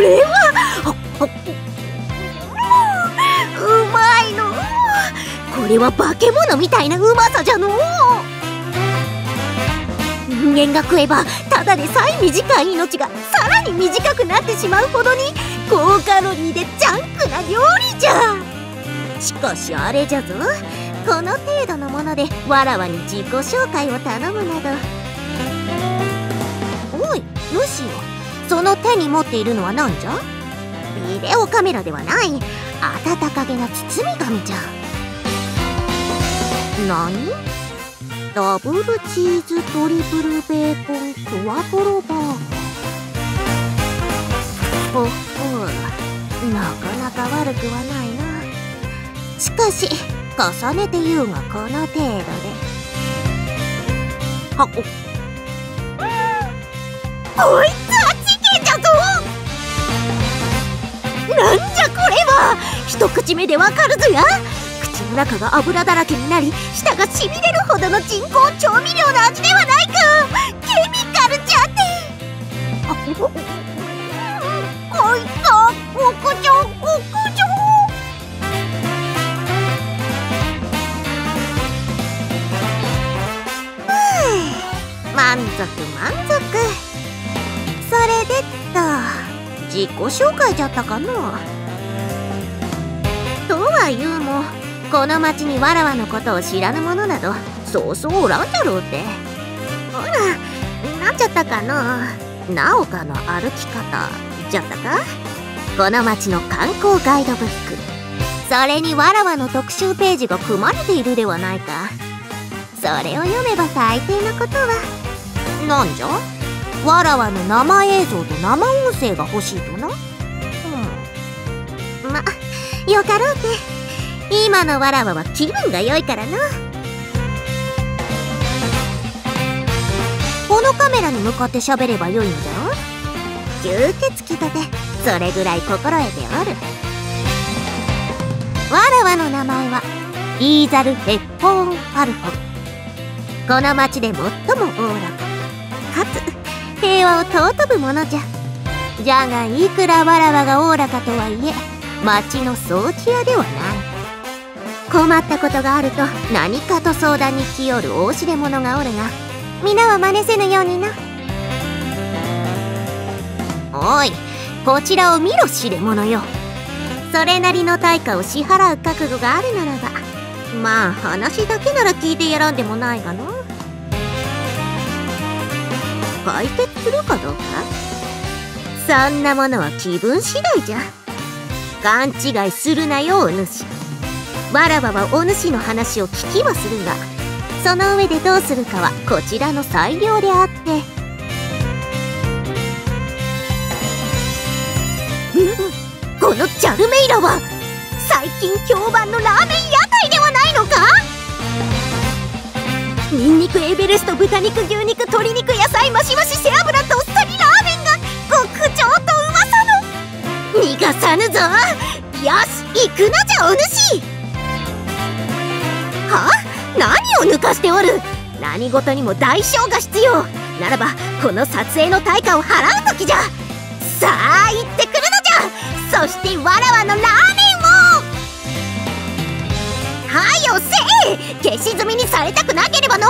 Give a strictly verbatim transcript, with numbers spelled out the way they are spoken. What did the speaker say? うまいの。これは化け物みたいなうまさじゃのう。人間が食えばただでさえ短い命がさらに短くなってしまうほどに高カロリーでジャンクな料理じゃ。しかしあれじゃぞ、この程度のものでわらわに自己紹介を頼むなど。おいルシオ、その手に持っているのは何じゃ？ビデオカメラではない、温かげな包み紙じゃ。何？ダブルチーズトリプルベーコンクワトロバーガー。ほっほう、なかなか悪くはないな。しかし重ねて言うがこの程度で。はっ、こいつは事件じゃぞ。なんじゃこれは。一口目でわかるぞや。口の中が油だらけになり舌がしびれるほどの人工調味料の味ではないか。ケミカルじゃって。あ、こいつは極上極上。満足満足。それでっと自己紹介じゃったかの。とは言うもこの町にわらわのことを知らぬ者などそうそうおらんじゃろうて。ほらなんじゃったかの。なおかの歩き方じゃったか。この町の観光ガイドブック、それにわらわの特集ページが組まれているではないか。それを読めば大抵のことは。なんじゃ？わらわの生映像と生音声が欲しいとな。うん、ま、よかろうて。今のわらわは気分が良いからの。このカメラに向かって喋れば良いのだろう。吸血鬼とてそれぐらい心得ておる。わらわの名前はリーザル・ヘッポーン・ファルコン。この町で最もおおらかかつ平和を尊ぶものじゃ。じゃがいくらわらわがおおらかとはいえ町の掃除屋ではない。困ったことがあると何かと相談に来よる大しれ者がおるが皆は真似せぬようにな。おいこちらを見ろしれ者よ。それなりの対価を支払う覚悟があるならばまあ話だけなら聞いてやらんでもないがの。解決するかどうか、そんなものは気分次第じゃ。勘違いするなよお主。わらわはお主の話を聞きはするがその上でどうするかはこちらの裁量であって。うん、このジャルメイラは最近評判のラーメン屋台ではないのか。ニンニクエベレスト、豚肉、牛肉、鶏肉、野菜、マシマシ、背脂、どっさりラーメンが極上とうまさの。逃がさぬぞ。よし行くなじゃお主。はあ、何を抜かしておる。何事にも代償が必要ならばこの撮影の対価を払う時じゃ。さあ行ってくるのじゃ。そしてわらわのラーメンをはよせ。消し済みにされたくなければの。